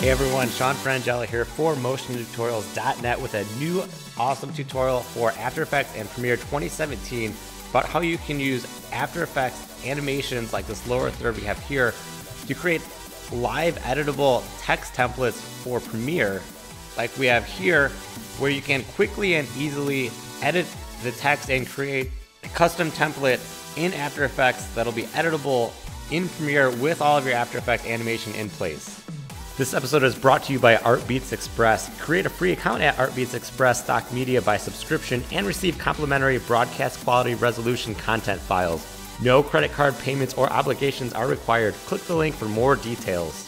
Hey everyone, Sean Frangella here for MotionTutorials.net with a new awesome tutorial for After Effects and Premiere 2017 about how you can use After Effects animations like this lower third we have here to create live editable text templates for Premiere like we have here, where you can quickly and easily edit the text and create a custom template in After Effects that'll be editable in Premiere with all of your After Effects animation in place. This episode is brought to you by Artbeats Express. Create a free account at Artbeats Express Stock Media by subscription and receive complimentary broadcast quality resolution content files. No credit card payments or obligations are required. Click the link for more details.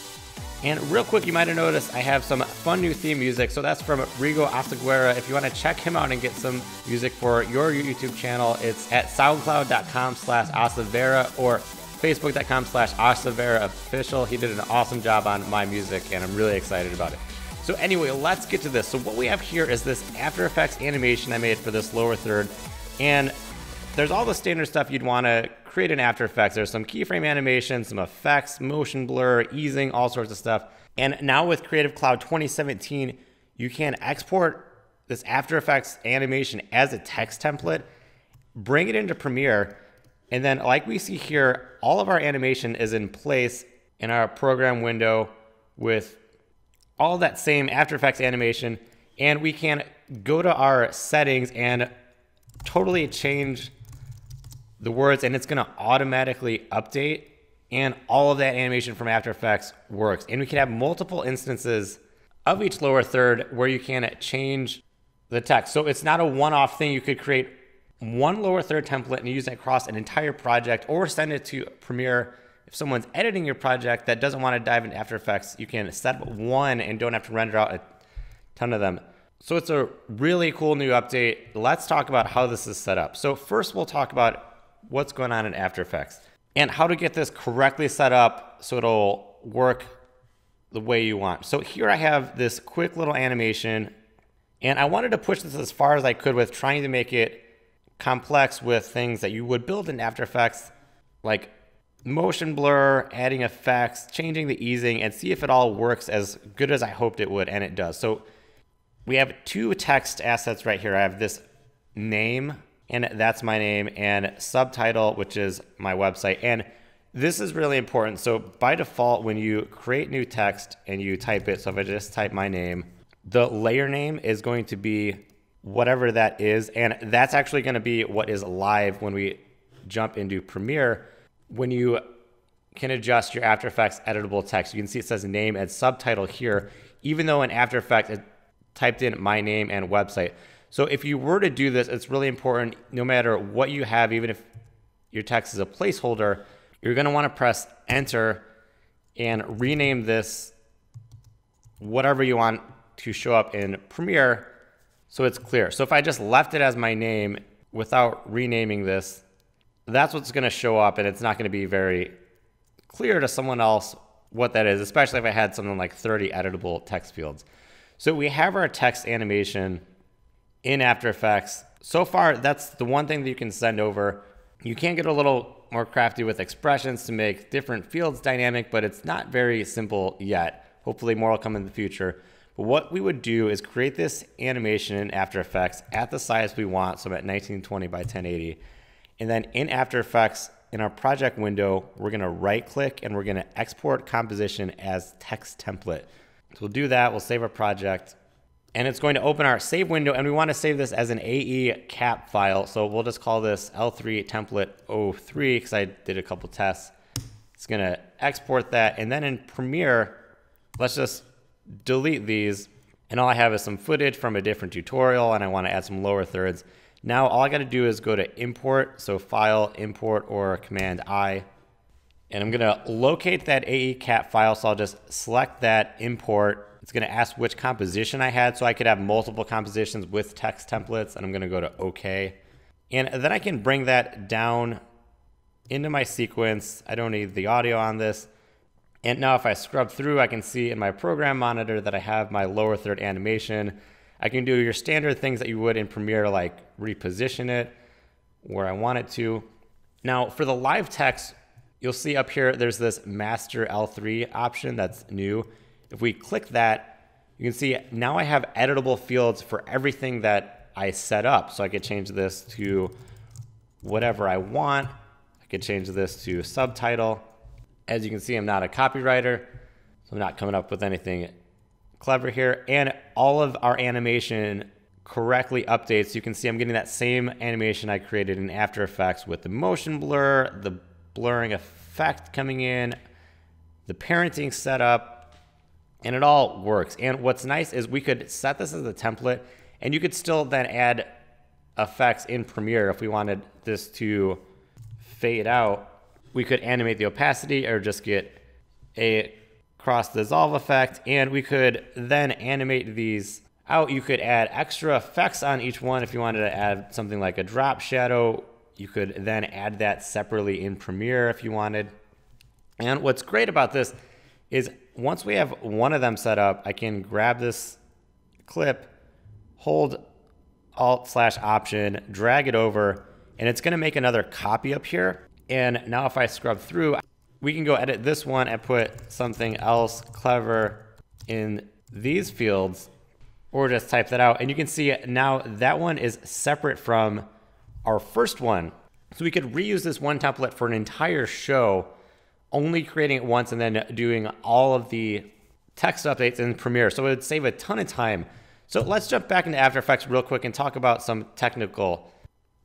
And real quick, you might have noticed I have some fun new theme music. So that's from Rigo Oseguera. If you want to check him out and get some music for your YouTube channel, it's at soundcloud.com/Oseguera or facebook.com/Oseguera official. He did an awesome job on my music and I'm really excited about it. So anyway, let's get to this. So what we have here is this After Effects animation I made for this lower third. And there's all the standard stuff you'd want to create in After Effects. There's some keyframe animation, some effects, motion blur, easing, all sorts of stuff. And now with Creative Cloud 2017, you can export this After Effects animation as a text template, bring it into Premiere, and then like we see here, all of our animation is in place in our program window with all that same After Effects animation. And we can go to our settings and totally change the words, and it's going to automatically update, and all of that animation from After Effects works. And we can have multiple instances of each lower third where you can change the text. So it's not a one-off thing. You could create one lower third template and use it across an entire project, or send it to Premiere. If someone's editing your project that doesn't want to dive into After Effects, you can set up one and don't have to render out a ton of them. So it's a really cool new update. Let's talk about how this is set up. So first we'll talk about what's going on in After Effects and how to get this correctly set up so it'll work the way you want. So here I have this quick little animation, and I wanted to push this as far as I could with trying to make it complex with things that you would build in After Effects, like motion blur, adding effects, changing the easing, and see if it all works as good as I hoped it would, and it does. So we have two text assets right here. I have this name, and that's my name, and subtitle, which is my website. And this is really important. So by default, when you create new text and you type it, so if I just type my name, the layer name is going to be whatever that is. And that's actually going to be what is live when we jump into Premiere. When you can adjust your After Effects editable text, you can see it says name and subtitle here, even though in After Effects it typed in my name and website. So if you were to do this, it's really important, no matter what you have, even if your text is a placeholder, you're going to want to press enter and rename this whatever you want to show up in Premiere, so it's clear. So if I just left it as my name without renaming this, that's what's going to show up, and it's not going to be very clear to someone else what that is, especially if I had something like 30 editable text fields. So we have our text animation in After Effects. So far, that's the one thing that you can send over. You can get a little more crafty with expressions to make different fields dynamic, but it's not very simple yet. Hopefully more will come in the future. But what we would do is create this animation in After Effects at the size we want, so at 1920 by 1080. And then in After Effects, in our project window, we're gonna right click and we're gonna export composition as text template. So we'll do that, we'll save our project, and it's going to open our save window, and we wanna save this as an AE cap file. So we'll just call this L3 template 03, because I did a couple tests. It's gonna export that, and then in Premiere, let's just delete these, and all I have is some footage from a different tutorial, and I want to add some lower thirds. Now all I got to do is go to import, so file, import, or command I, and I'm going to locate that AE cap file. So I'll just select that, import. It's going to ask which composition I had, so I could have multiple compositions with text templates, and I'm going to go to OK, and then I can bring that down into my sequence. I don't need the audio on this. And now if I scrub through, I can see in my program monitor that I have my lower third animation. I can do your standard things that you would in Premiere, like reposition it where I want it to. Now for the live text, you'll see up here, there's this master L3 option that's new. If we click that, you can see now I have editable fields for everything that I set up. So I could change this to whatever I want. I could change this to subtitle. As you can see, I'm not a copywriter, so I'm not coming up with anything clever here. And all of our animation correctly updates. You can see I'm getting that same animation I created in After Effects with the motion blur, the blurring effect coming in, the parenting setup, and it all works. And what's nice is we could set this as a template, and you could still then add effects in Premiere. If we wanted this to fade out, we could animate the opacity or just get a cross dissolve effect, and we could then animate these out. You could add extra effects on each one. If you wanted to add something like a drop shadow, you could then add that separately in Premiere if you wanted. And what's great about this is once we have one of them set up, I can grab this clip, hold Alt/Option, drag it over, and it's gonna make another copy up here. And now if I scrub through, we can go edit this one and put something else clever in these fields, or just type that out. And you can see now that one is separate from our first one. So we could reuse this one template for an entire show, only creating it once and then doing all of the text updates in Premiere. So it would save a ton of time. So let's jump back into After Effects real quick and talk about some technical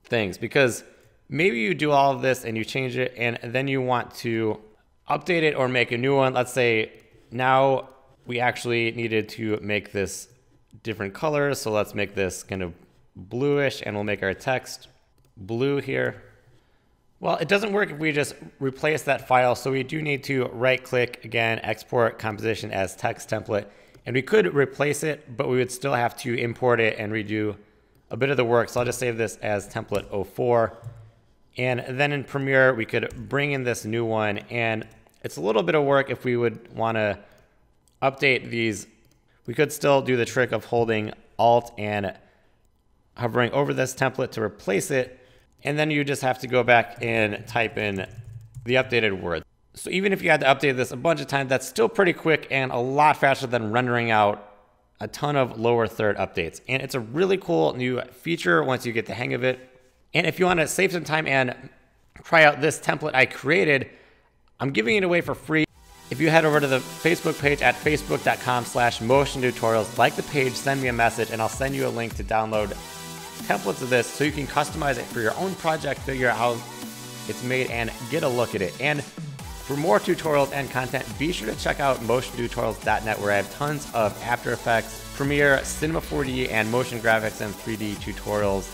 things, because maybe you do all of this and you change it and then you want to update it or make a new one. Let's say now we actually needed to make this different colors. So let's make this kind of bluish, and we'll make our text blue here. Well, it doesn't work if we just replace that file. So we do need to right click again, export composition as text template, and we could replace it, but we would still have to import it and redo a bit of the work. So I'll just save this as template 04. And then in Premiere, we could bring in this new one, and it's a little bit of work if we would want to update these. We could still do the trick of holding Alt and hovering over this template to replace it. And then you just have to go back and type in the updated word. So even if you had to update this a bunch of times, that's still pretty quick and a lot faster than rendering out a ton of lower third updates. And it's a really cool new feature once you get the hang of it. And if you want to save some time and try out this template I created, I'm giving it away for free. If you head over to the Facebook page at facebook.com/motiontutorials, like the page, send me a message, and I'll send you a link to download templates of this so you can customize it for your own project, figure out how it's made, and get a look at it. And for more tutorials and content, be sure to check out MotionTutorials.net, where I have tons of After Effects, Premiere, Cinema 4D, and motion graphics and 3D tutorials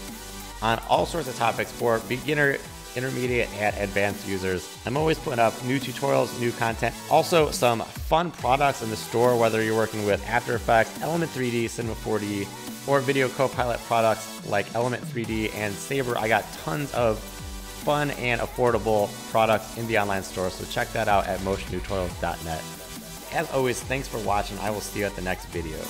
on all sorts of topics for beginner, intermediate, and advanced users. I'm always putting up new tutorials, new content, also some fun products in the store, whether you're working with After Effects, Element 3D, Cinema 4D, or Video Copilot products like Element 3D and Saber. I got tons of fun and affordable products in the online store, so check that out at MotionTutorials.net. As always, thanks for watching. I will see you at the next video.